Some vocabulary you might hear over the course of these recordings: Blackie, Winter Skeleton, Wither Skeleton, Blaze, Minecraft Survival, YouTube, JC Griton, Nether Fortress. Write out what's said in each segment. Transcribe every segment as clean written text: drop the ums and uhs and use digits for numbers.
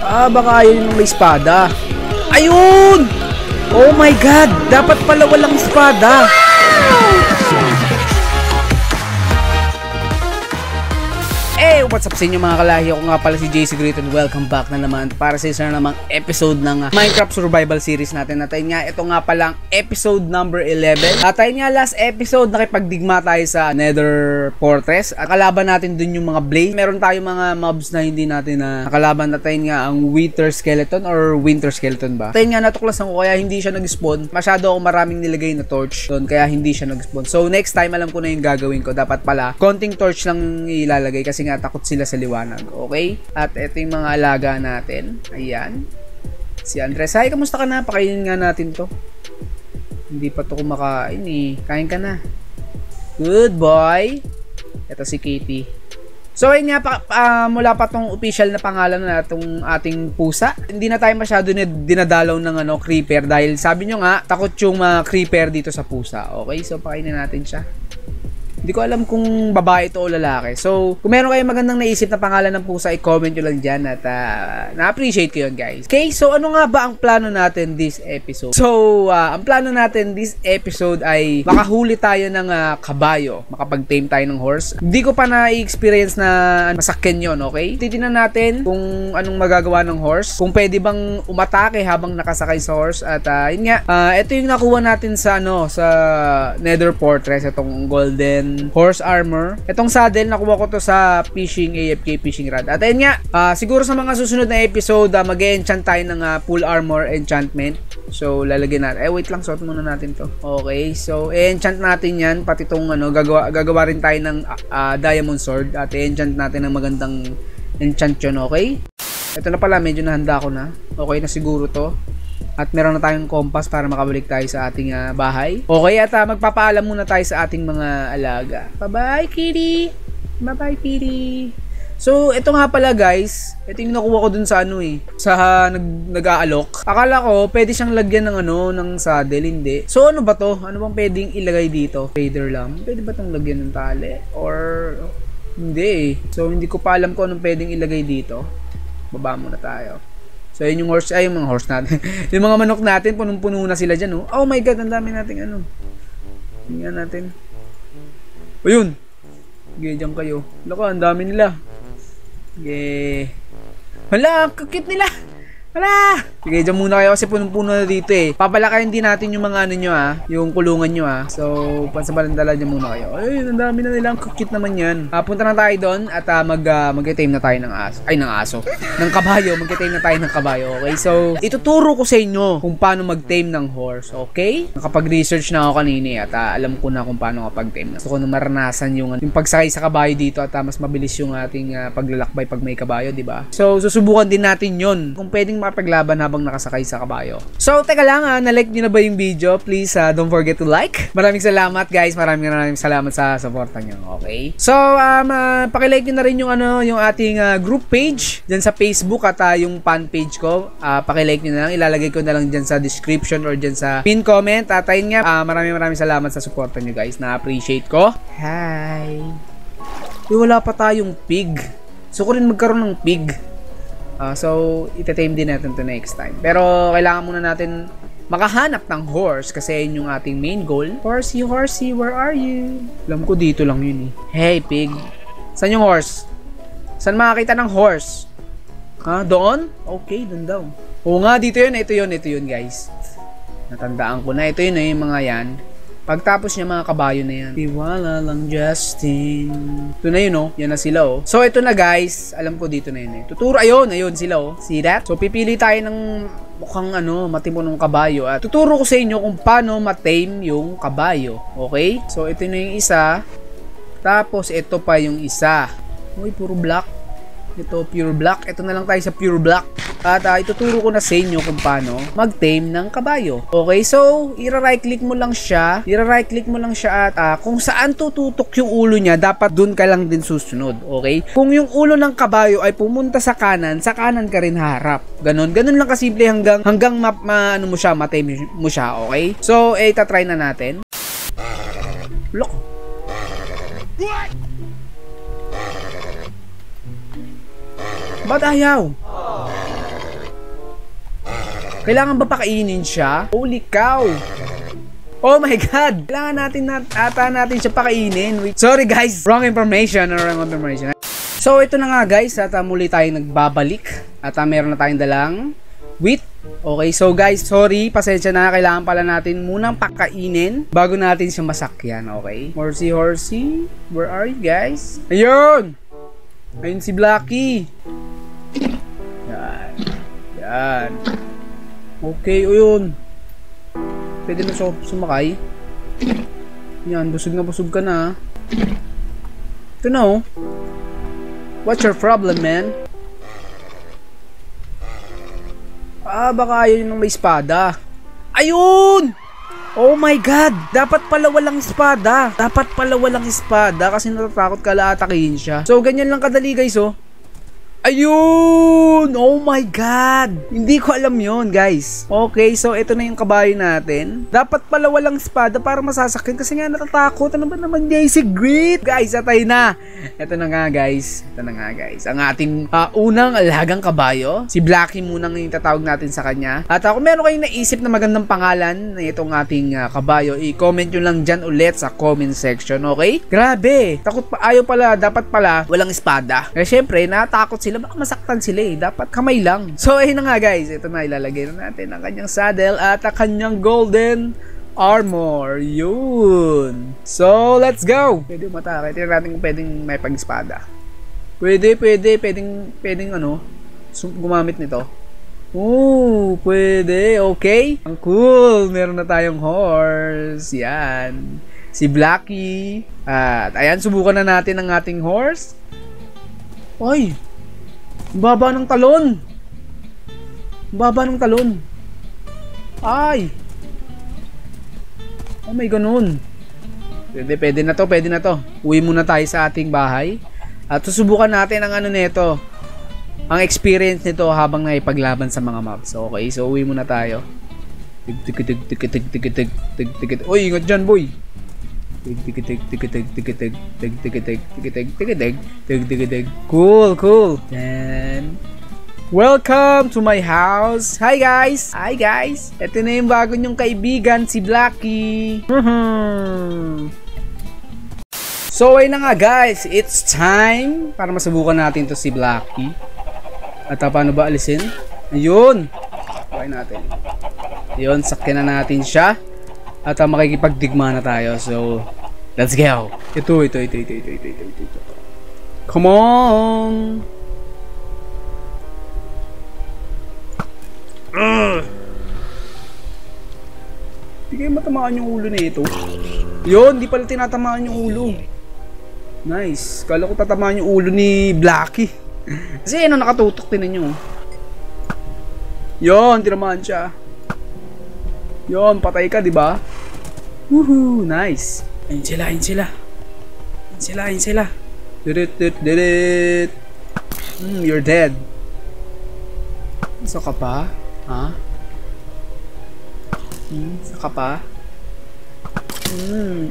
Ah, baka yun yung may espada. Ayun! Oh my God! Dapat pala walang espada. Hey! What's up sa inyo mga kalahi? Ako nga pala si JC Griton. Welcome back na naman para sa isa namang episode ng Minecraft Survival series natin. Natayin nga, ito nga palang episode number 11. Natayin nga last episode, nakipagdigma tayo sa Nether Fortress. At kalaban natin dun yung mga Blaze. Meron tayong mga mobs na hindi natin nakalaban. Natayin nga ang Wither Skeleton or Winter Skeleton ba? Natayin nga, natuklasan ko kaya hindi siya nag-spawn. Masyado ako maraming nilagay na torch doon kaya hindi siya nag-spawn. So next time alam ko na yung gagawin ko. Dapat pala konting torch lang ilalagay kasi takot sila sa liwanag, okay? At ito yung mga alaga natin. Ayan. Si Andres. Hi, kamusta ka na? Pakainin nga natin to. Hindi pa to kumakain eh. Kain ka na. Good boy. Ito si Kitty. So, ayun nga, mula pa tong official na pangalan na itong ating pusa. Hindi na tayo masyado dinadalaw ng creeper dahil sabi nyo nga, takot yung creeper dito sa pusa. Okay? So, pakainin natin siya. Hindi ko alam kung babae ito o lalaki. So, kung meron kayong magandang naisip na pangalan ng pusa, i-comment nyo lang dyan at na-appreciate ko yun, guys. Okay, so ano nga ba ang plano natin this episode? So, ang plano natin this episode ay makahuli tayo ng kabayo. Makapag-tame tayo ng horse. Hindi ko pa na-experience na masakyan yun, okay? Titignan natin kung anong magagawa ng horse. Kung pwede bang umatake habang nakasakay sa horse. At yun nga, ito yung nakuha natin sa, sa Nether Fortress, itong golden horse armor. Itong saddle nakuha ko to sa fishing, AFK fishing rod. At ayun nga, siguro sa mga susunod na episode mag-enchant tayo ng full armor enchantment. So lalagyan natin. Eh wait lang, suot muna natin to. Okay, so enchant natin yan. Pati itong gagawa rin tayo ng diamond sword. At enchant natin ng magandang enchant yun, okay? Ito na pala, medyo nahanda ko na. Okay na siguro to. At meron na tayong compass para makabalik tayo sa ating bahay. Okay, at magpapaalam muna tayo sa ating mga alaga. Bye-bye, kitty! Bye-bye, kitty! So, ito nga pala guys. Ito yung nakuha ko dun sa sa nag-aalok. Akala ko, pwede siyang lagyan ng ng saddle. Hindi. So, ano ba to? Ano bang pwedeng ilagay dito? Feather lang. Pwede ba itong lagyan ng tali? Or, hindi eh. So, hindi ko pa alam kung anong pwedeng ilagay dito. Baba muna tayo. So, yun yung horse, yung mga horse natin. Yung mga manok natin, punong-puno na sila dyan, oh. Oh my God, ang dami nating Tingnan natin. O, yun. Okay, dyan kayo. Laka, ang dami nila. Okay. Hala, kakit nila. Hala! Sige, dyan muna kayo kasi punong-puno na dito eh. Papalakayin din natin yung mga nyo yung kulungan nyo So, pansabalantala dyan muna kayo. Ay, ang dami na nilang kakit naman yan. Punta na tayo doon at mag-tame na tayo ng aso. Ay, ng aso. Ng kabayo. Mag-tame na tayo ng kabayo, okay? So, ituturo ko sa inyo kung paano mag-tame ng horse, okay? Nakapag-research na ako kanina at alam ko na kung paano kapag-tame na. Gusto ko na maranasan yung pagsakay sa kabayo dito at mas mabilis yung ating paglalakbay pag may kabayo, di ba? So, susubukan din natin yun. Kung pwedeng mapaglaban habang nakasakay sa kabayo. So, teka lang na-like nyo na ba yung video? Please, don't forget to like. Maraming salamat, guys. Maraming salamat sa supportan nyo, okay? So, pakilike nyo na rin yung yung ating group page dyan sa Facebook at yung fan page ko. Pakilike nyo na lang. Ilalagay ko na lang dyan sa description or dyan sa pin comment. At ayun nga, maraming salamat sa supportan nyo, guys. Na-appreciate ko. Hi! Eh, wala pa tayong pig. So, ko rin magkaroon ng pig. So, itetame din natin to next time. Pero, kailangan muna natin makahanap ng horse kasi yun yung ating main goal. Horsey, horsey, where are you? Alam ko dito lang yun eh. Hey, pig. Saan yung horse? Saan makakita ng horse? Ha? Doon? Okay, doon daw. Oo nga, dito yun. Ito yun, guys. Natandaan ko na. Ito yun yung mga yan. Pagtapos niya mga kabayo na yan. Tiwala lang Justin. Ito na yun Yan na sila So ito na guys. Alam ko dito na yun Tuturo. Ayun sila See that? So pipili tayo ng mukhang matipunong kabayo. At tuturo ko sa inyo kung paano matame yung kabayo. Okay? So ito na yung isa. Tapos ito pa yung isa. Uy, puro black. Ito pure black. Ito na lang tayo sa pure black. At ituturo ko na sa inyo kung paano mag-tame ng kabayo. Okay, so i-right-click mo lang siya. At kung saan tututok yung ulo niya, dapat dun ka lang din susunod. Okay? Kung yung ulo ng kabayo ay pumunta sa kanan ka rin harap. Ganun lang kasimple hanggang matame mo siya, okay? So, itatry na natin. Look. Ba't ayaw? Kailangan ba pakainin siya? Holy cow! Oh my God! Kailangan natin ata natin siya pakainin. Wait. Sorry guys! Wrong information. So ito na nga guys. At muli tayong nagbabalik. At meron na tayong dalang wheat. Okay, so guys, sorry, pasensya na, kailangan pala natin munang pakainin bago natin siya masakyan, okay? Horsey, horsey, where are you guys? Ayun! Ayun si Blackie. Yan. Yan. Okay, ayun. Pwede na sumakay. Yan, busog ka na. Ito na oh. What's your problem, man? Ah, baka ayaw nyo ng may espada. Ayun! Oh my God! Dapat pala walang espada. Dapat pala walang espada kasi natatakot ka laatakihin siya. So, ganyan lang kadali guys, oh. Ayun! Oh my God! Hindi ko alam yon guys. Okay, so ito na yung kabayo natin. Dapat pala walang espada para masasakyan kasi nga natatakot. Ano ba naman JC Grit? Guys, atay na! Ito na nga guys. Ito na nga guys. Ang ating unang alagang kabayo. Si Blackie muna yung tatawag natin sa kanya. At kung meron kayong naisip na magandang pangalan na itong ating kabayo, i-comment nyo lang dyan ulit sa comment section, okay? Grabe! Takot pa, ayaw pala, dapat pala walang espada. Eh syempre, natakot sila. Baka masaktan sila eh. Dapat kamay lang. So ayun na nga guys. Ito na, ilalagay na natin ang kanyang saddle at ang kanyang golden armor. Yun. So, let's go. Pwede umatake. Tignan natin kung pwedeng may pag-espada. Pwedeng ano, gumamit nito. Oo, pwede. Okay. Ang cool. Meron na tayong horse. Yan. Si Blackie. At ayan, subukan na natin ang ating horse. Oy. Baba ng talon. Baba ng talon. Ay. Oh may ganun. Pwede na to, pwede na to. Uwi muna tayo sa ating bahay. At susubukan natin ang ano nito. Ang experience nito habang naipaglaban sa mga mobs. Okay, so uwi muna tayo. Uy, ingat dyan boy. Cool, cool. Then welcome to my house. Hi guys. Hi guys. Ito na yung bago nyong kaibigan si Blackie. So ayun na nga guys, it's time para masubukan natin to si Blackie. At paano ba alisin? Ayun. Try natin. Ayun, sakyan na natin siya. At makikipagdigma na tayo. So let's go. Ito. Come on. Hindi kayo matamaan yung ulo na ito. Yun, di pala tinatamaan yung ulo. Nice. Kala ko tatamaan yung ulo ni Blackie. Kasi ano, nakatutok din ninyo. Yun, tinamaan siya. Yun, patay ka, diba? Woohoo, nice. Ayun sila. Did it. You're dead. Isa ka pa? Ha? Isa ka pa?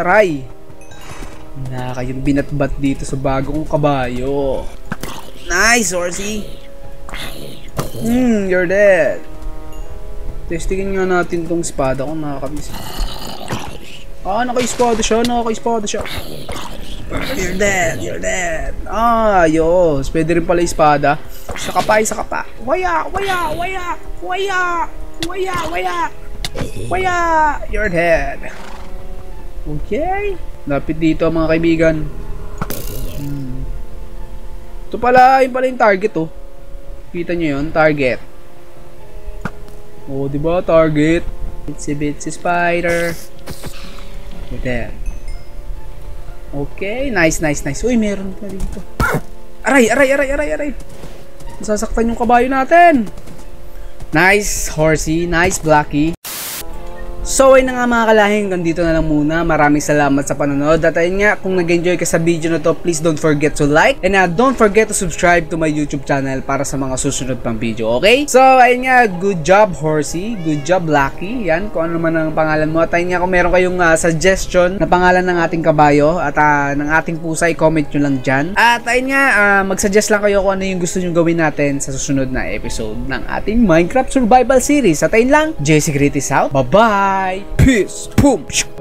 Aray! Na kayong binatbat dito sa bagong kabayo. Nice, horsey! You're dead! Testingin nga natin tong espada kung nakakabis. Ah, naka-espada siya. You're dead. Ah, ayos. Pwede rin pala espada. Isa ka pa. Waya. You're dead. Okay. Lapit dito mga kaibigan. Ito pala, yun pala yung target oh. Kita nyo yun, target. Oh, diba target? Bitsy spider. You're dead. Okay, nice. Uy, meron pa dito. Aray. Nasasaktan yung kabayo natin. Nice, horsey. Nice, Blackie. So ayun na nga mga kalahing, nandito na lang muna. Maraming salamat sa panonood. At ayun nga, kung nag-enjoy ka sa video na to, please don't forget to like. And don't forget to subscribe to my YouTube channel para sa mga susunod pang video, okay? So ayun nga, good job Horsey, good job Blackie, yan, kung ano man ang pangalan mo. At ayun nga, kung meron kayong suggestion na pangalan ng ating kabayo at ng ating pusa, i-comment nyo lang dyan. At ayun nga, mag-suggest lang kayo kung ano yung gusto nyo gawin natin sa susunod na episode ng ating Minecraft Survival Series. At ayun lang, JC GRIT is out. Bye-bye! Peace! Boom!